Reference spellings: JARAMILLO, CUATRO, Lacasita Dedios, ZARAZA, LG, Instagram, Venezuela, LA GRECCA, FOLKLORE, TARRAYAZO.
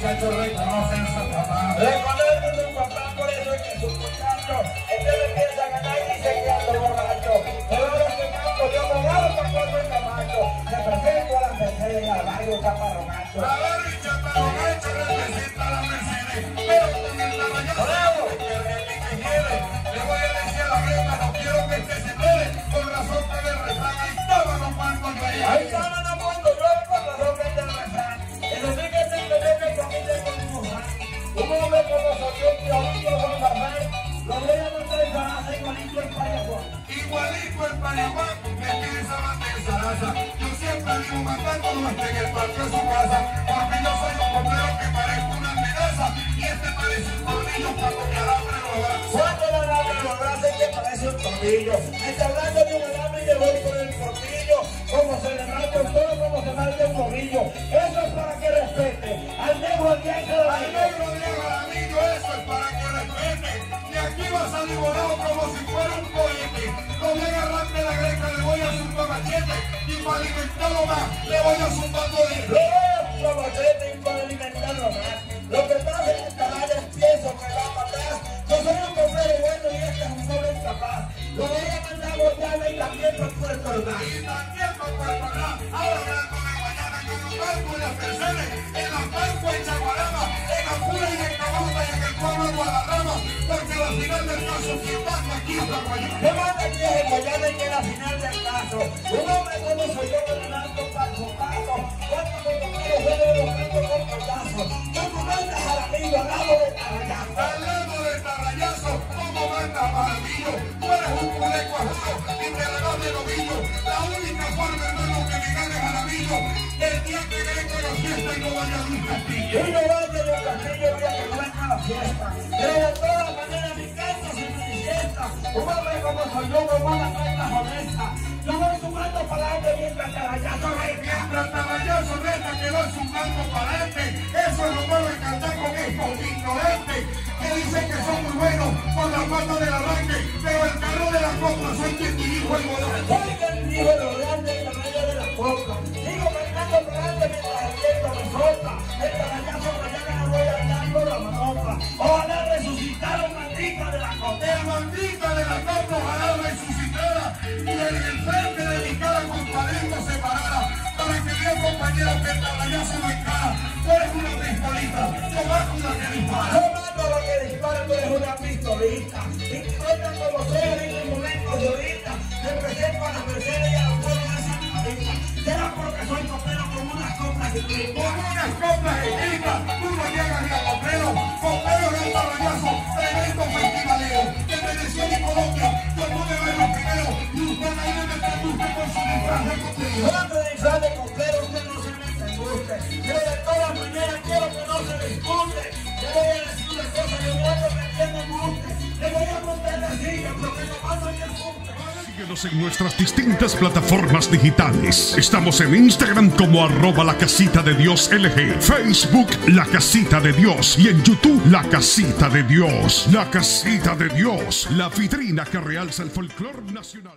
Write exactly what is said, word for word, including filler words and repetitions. muchachos reconocen a su papá. Reconocen a su papá, por eso es que sus muchachos, este le empieza a ganar y dice que ando borracho. Pero ahora que canto, yo me gano para cuatro el camacho. Le presento a las Mercedes al barrio Chaparronacho. A barrio Chaparronacho representa a las Mercedes, pero con el Tarrayazo. ¡Bravo! Que realmente que quiere, le voy a decir a la reina, no quiero que este se muere. Con razón que le refrán, ahí estaba los cuantos reyes. Ahí estaban los cuantos reyes, con razón que te refrán. Eso sí que se entendió que comiste con tu madre. Un hombre como Sofía, que aún yo con la madre, lo voy a notar en Zaraza, igualito en Payaguán. Igualito en Payaguán, metido en Sabate en Zaraza. Yo siempre vivo matando hasta en el patio de su casa, porque yo soy un bombero que parezco una amenaza, y este parece un tornillo cuando me alambre lo abraza. Cuando el alambre lo abraza, este parece un tornillo. Está hablando de un alambre y le voy por el tornillo, como se le arranca un toro, como se marca un morrillo. Eso es para que respete al negro Diego Jaramillo, eso es para que respete. Y aquí va a salir volado como si fuera un cohete. No voy a agarrarte la greca, le voy a zumbar machete, y para alimentarlo más, le voy a zumbar todo el río machete y para alimentarlo más. Lo que pasa es que esta madre pienso que va a matar. Yo soy un hombre bueno y este es un hombre capaz. Lo voy a mandar a Guayana y también por Puerto Ordaz. Y también por Puerto Ordaz, ahora hablando de Guayana, con los barcos y las Mercedes, en las barcos en Chaguarama, en Apura y en Cabota y en el pueblo de Guadarrama, porque al final del caso, ¿quién manda aquí es la Guayana? ¿Quién manda aquí es el Guayana y que al final del caso? Un hombre como soy yo, ganando paso a paso, cuando me tomaron juego de los cantos con portazo, yo no manda a Jaramillo, al lado de Tarrayazo. Al lado de Tarrayazo, ¿cómo manda Jaramillo? Tú eres un culeco ajudo y te le vas de novillo. La única forma, hermano, que me gane Jaramillo, el día que venga a la fiesta y no vaya a un castillo. Y no vaya de un castillo el día que venga a la fiesta. Pero de todas maneras mi canto se manifiesta. Un hombre como soy yo, me voy a la carta honesta. Yo voy sumando para adelante mientras Tarrayazo resta. Mientras Tarrayazo resta, que voy sumando para adelante. Eso lo puedo encantar con estos ignorantes que dicen que son muy buenos por la falta del arranque, pero el carro de la compra soy quien dirijo el volante. Soy quien dirijo el volante y el tamaño de la compra. Sigo cantando para adelante mientras el viento me sopla. El Tarrayazo mañana voy andando la manopla. Ojalá resucitar la maldita de la compra. La maldita de la compra, ojalá resucitada y en el frente de mi cara con talento separada. Para que vean compañeros que el Tarrayazo no encara. Tú eres una pistolita, yo mato la que dispara. Yo mato la que dispara, tú eres una pistolita. Y te cuentan como sea en el momento de ahorita. Te presento a las Mercedes y a los pueblos de esa carita. Será porque soy copero con unas compras de ti. Con unas compras de tinta, tú no llegas ni a copero. Copero del Tarrayazo, tremendo festivalero. De Venezuela y Colombia, yo no me veo primero. Y usted ahí me mete con su disfraz de copero. Pero usted no se les discute. Yo de todas maneras quiero que no se les discute. Yo voy a decir una cosa, yo voy a meter en guste. Le voy a montar la silla, porque no pasa ni el guste. Síguenos en nuestras distintas plataformas digitales. Estamos en Instagram como arroba la casita de Dios L G, Facebook La Casita de Dios y en YouTube La Casita de Dios. La Casita de Dios, la vitrina que realza el folclor nacional.